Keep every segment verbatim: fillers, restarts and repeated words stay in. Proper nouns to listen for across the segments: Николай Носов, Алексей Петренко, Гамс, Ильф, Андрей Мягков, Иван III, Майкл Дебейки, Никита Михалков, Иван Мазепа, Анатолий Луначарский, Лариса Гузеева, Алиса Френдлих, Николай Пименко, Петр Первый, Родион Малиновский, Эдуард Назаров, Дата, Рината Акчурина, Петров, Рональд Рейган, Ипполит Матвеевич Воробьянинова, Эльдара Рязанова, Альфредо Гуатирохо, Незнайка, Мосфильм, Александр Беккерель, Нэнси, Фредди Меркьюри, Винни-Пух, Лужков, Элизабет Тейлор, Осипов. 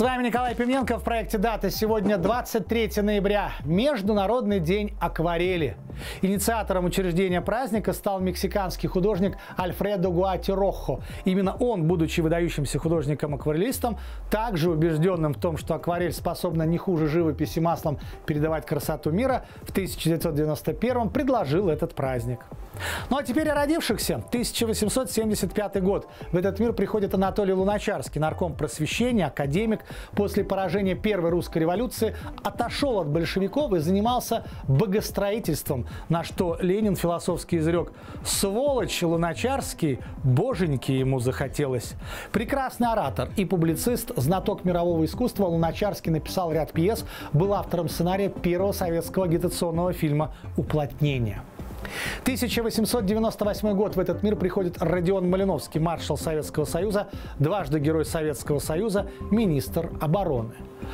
С вами Николай Пименко в проекте «Дата». Сегодня двадцать третье ноября, Международный день акварели. Инициатором учреждения праздника стал мексиканский художник Альфредо Гуатирохо. Именно он, будучи выдающимся художником-акварелистом, также убежденным в том, что акварель способна не хуже живописи маслом передавать красоту мира, в тысяча девятьсот девяносто первом предложил этот праздник. Ну а теперь о родившихся. тысяча восемьсот семьдесят пятый год. В этот мир приходит Анатолий Луначарский, нарком просвещения, академик. После поражения Первой русской революции отошел от большевиков и занимался богостроительством, на что Ленин философски изрек: «Сволочь Луначарский, боженьки ему захотелось». Прекрасный оратор и публицист, знаток мирового искусства, Луначарский написал ряд пьес, был автором сценария первого советского агитационного фильма «Уплотнение». тысяча восемьсот девяносто восьмой год. В этот мир приходит Родион Малиновский, маршал Советского Союза, дважды Герой Советского Союза, министр обороны.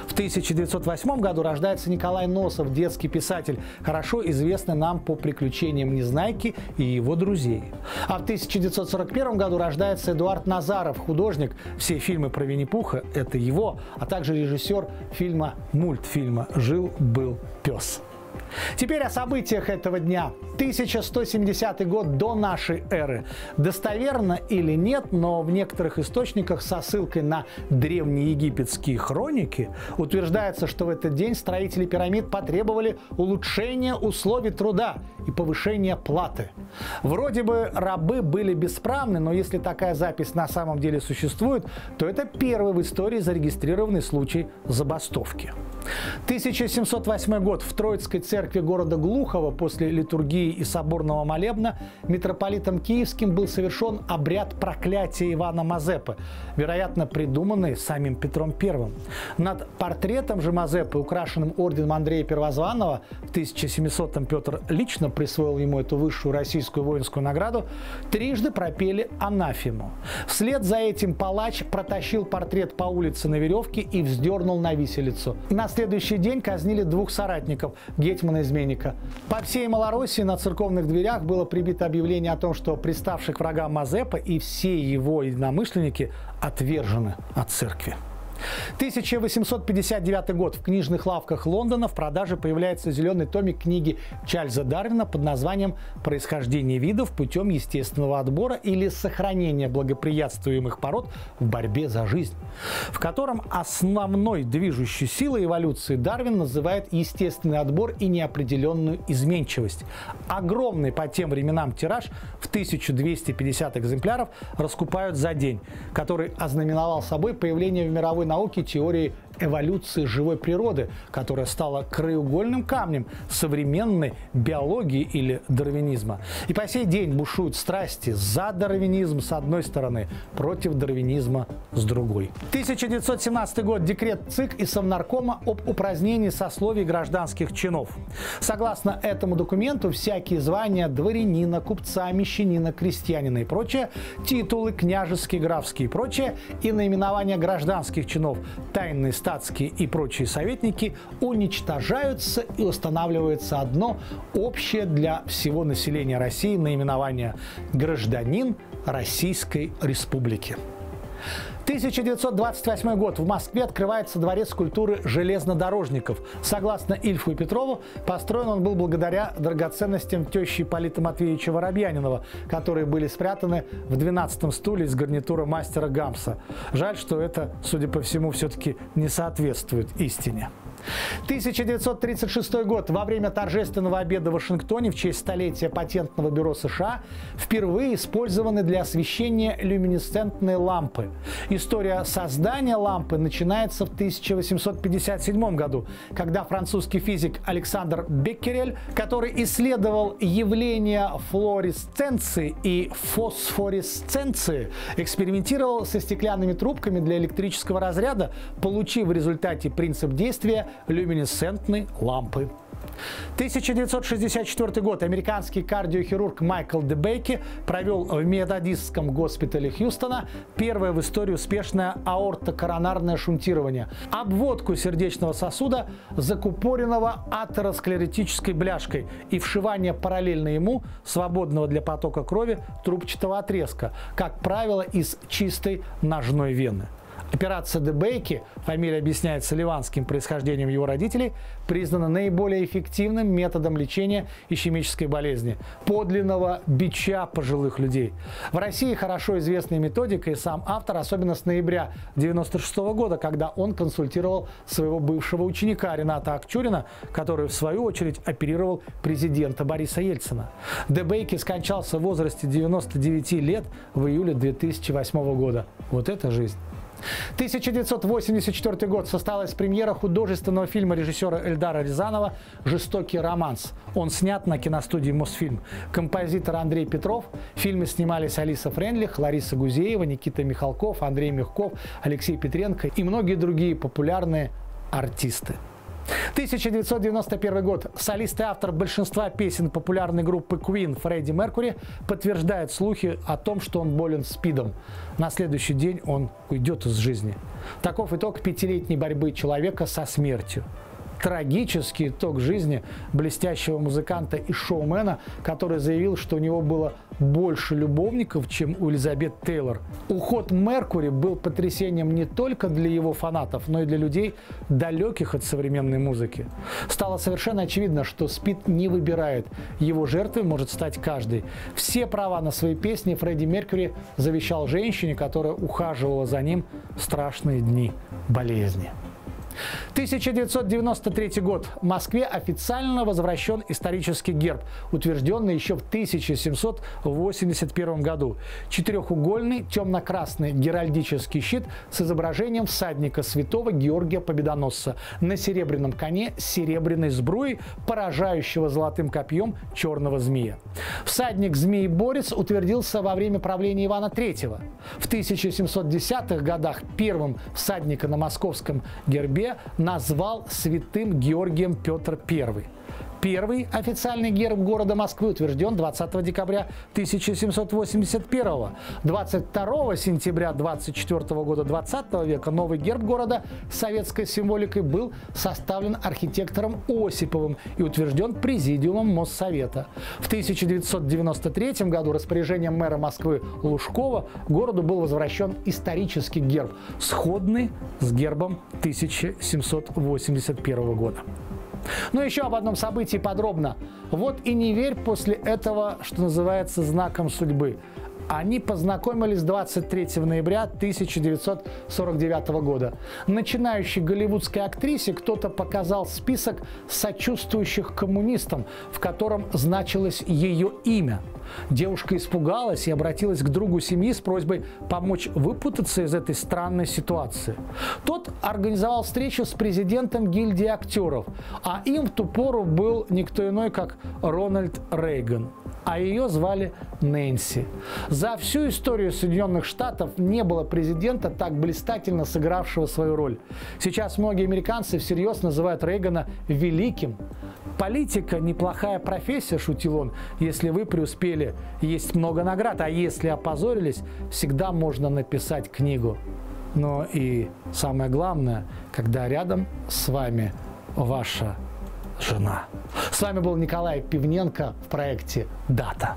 В тысяча девятьсот восьмом году рождается Николай Носов, детский писатель, хорошо известный нам по приключениям Незнайки и его друзей. А в тысяча девятьсот сорок первом году рождается Эдуард Назаров, художник. Все фильмы про Винни-Пуха – это его, а также режиссер фильма, мультфильма «Жил-был пес». Теперь о событиях этого дня. тысяча сто семидесятый год до нашей эры. Достоверно или нет, но в некоторых источниках со ссылкой на древнеегипетские хроники утверждается, что в этот день строители пирамид потребовали улучшения условий труда и повышения платы. Вроде бы рабы были бесправны, но если такая запись на самом деле существует, то это первый в истории зарегистрированный случай забастовки. тысяча семьсот восьмой год. В Троицкой церкви города Глухова после литургии и соборного молебна митрополитом Киевским был совершен обряд проклятия Ивана Мазепы, вероятно, придуманный самим Петром Первым. Над портретом же Мазепы, украшенным орденом Андрея Первозванного, в тысяча семисотом Петр лично присвоил ему эту высшую российскую воинскую награду, трижды пропели анафему. Вслед за этим палач протащил портрет по улице на веревке и вздернул на виселицу. На следующий день казнили двух соратников гетмана-изменника. По всей Малороссии на церковных дверях было прибито объявление о том, что приставший к врагам Мазепа и все его единомышленники отвержены от церкви. тысяча восемьсот пятьдесят девятый год. В книжных лавках Лондона в продаже появляется зеленый томик книги Чарльза Дарвина под названием «Происхождение видов путем естественного отбора или сохранение благоприятствуемых пород в борьбе за жизнь», в котором основной движущей силой эволюции Дарвин называет естественный отбор и неопределенную изменчивость. Огромный по тем временам тираж в тысячу двести пятьдесят экземпляров раскупают за день, который ознаменовал собой появление в мировой науки теории эволюции живой природы, которая стала краеугольным камнем современной биологии или дарвинизма. И по сей день бушуют страсти за дарвинизм с одной стороны, против дарвинизма с другой. тысяча девятьсот семнадцатый год. Декрет ЦИК и Совнаркома об упразднении сословий гражданских чинов. Согласно этому документу, всякие звания дворянина, купца, мещанина, крестьянина и прочее, титулы княжеские, графские и прочее, и наименования гражданских чинов, тайные страны, статские и прочие советники уничтожаются и устанавливается одно общее для всего населения России наименование «Гражданин Российской Республики». тысяча девятьсот двадцать восьмой год. В Москве открывается дворец культуры железнодорожников. Согласно Ильфу и Петрову, построен он был благодаря драгоценностям тещи Ипполита Матвеевича Воробьянинова, которые были спрятаны в двенадцатом стуле из гарнитура мастера Гамса. Жаль, что это, судя по всему, все-таки не соответствует истине. тысяча девятьсот тридцать шестой год. Во время торжественного обеда в Вашингтоне в честь столетия патентного бюро США впервые использованы для освещения люминесцентные лампы. История создания лампы начинается в тысяча восемьсот пятьдесят седьмом году, когда французский физик Александр Беккерель, который исследовал явления флуоресценции и фосфоресценции, экспериментировал со стеклянными трубками для электрического разряда, получив в результате принцип действия люминесцентной лампы. тысяча девятьсот шестьдесят четвёртый год. Американский кардиохирург Майкл Дебейки провел в методистском госпитале Хьюстона первое в истории успешное аортокоронарное шунтирование – обводку сердечного сосуда, закупоренного атеросклеротической бляшкой, и вшивание параллельно ему свободного для потока крови трубчатого отрезка, как правило, из чистой ножной вены. Операция Дебейки, фамилия объясняется ливанским происхождением его родителей, признана наиболее эффективным методом лечения ишемической болезни, подлинного бича пожилых людей. В России хорошо известная методика, и сам автор, особенно с ноября девяносто шестого года, когда он консультировал своего бывшего ученика Рината Акчурина, который в свою очередь оперировал президента Бориса Ельцина. Дебейки скончался в возрасте девяноста девяти лет в июле две тысячи восьмого года. Вот это жизнь! тысяча девятьсот восемьдесят четвёртый год состоялась премьера художественного фильма режиссера Эльдара Рязанова «Жестокий романс». Он снят на киностудии «Мосфильм». Композитор Андрей Петров. В фильме снимались Алиса Френдлих, Лариса Гузеева, Никита Михалков, Андрей Мягков, Алексей Петренко и многие другие популярные артисты. тысяча девятьсот девяносто первый год. Солист и автор большинства песен популярной группы Queen Фредди Меркьюри подтверждает слухи о том, что он болен СПИДом. На следующий день он уйдет из жизни. Таков итог пятилетней борьбы человека со смертью. Трагический итог жизни блестящего музыканта и шоумена, который заявил, что у него было больше любовников, чем у Элизабет Тейлор. Уход Меркьюри был потрясением не только для его фанатов, но и для людей, далеких от современной музыки. Стало совершенно очевидно, что СПИД не выбирает. Его жертвой может стать каждый. Все права на свои песни Фредди Меркьюри завещал женщине, которая ухаживала за ним в страшные дни болезни. тысяча девятьсот девяносто третий год. В Москве официально возвращен исторический герб, утвержденный еще в тысяча семьсот восемьдесят первом году. Четырехугольный темно-красный геральдический щит с изображением всадника святого Георгия Победоносца на серебряном коне с серебряной сбруей, поражающего золотым копьем черного змея. Всадник змей-борец утвердился во время правления Ивана Третьего. В тысяча семьсот десятых годах первым всадника на московском гербе назвал святым Георгием Петр Первый. Первый официальный герб города Москвы утвержден двадцатого декабря тысяча семьсот восемьдесят первого. двадцать второго сентября двадцать четвёртого года двадцатого века новый герб города с советской символикой был составлен архитектором Осиповым и утвержден президиумом Моссовета. В тысяча девятьсот девяносто третьем году распоряжением мэра Москвы Лужкова городу был возвращен исторический герб, сходный с гербом тысяча семьсот восемьдесят первого года. Но еще об одном событии подробно. Вот и не верь после этого, что называется, знаком судьбы. Они познакомились двадцать третьего ноября тысяча девятьсот сорок девятого года. Начинающей голливудской актрисе кто-то показал список сочувствующих коммунистам, в котором значилось ее имя. Девушка испугалась и обратилась к другу семьи с просьбой помочь выпутаться из этой странной ситуации. Тот организовал встречу с президентом гильдии актеров, а им в ту пору был никто иной, как Рональд Рейган, а ее звали Нэнси. За всю историю Соединенных Штатов не было президента, так блистательно сыгравшего свою роль. Сейчас многие американцы всерьез называют Рейгана великим. «Политика – неплохая профессия», – шутил он, – «если вы преуспели, есть много наград, а если опозорились, всегда можно написать книгу». Но и самое главное, когда рядом с вами ваша жена. С вами был Николай Пименко в проекте «Дата».